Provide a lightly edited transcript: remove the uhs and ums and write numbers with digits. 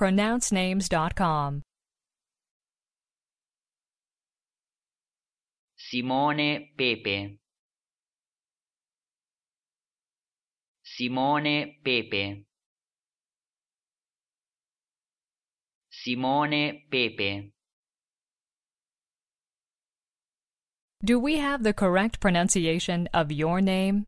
PronounceNames.com. Simone Pepe. Simone Pepe. Simone Pepe. Do we have the correct pronunciation of your name?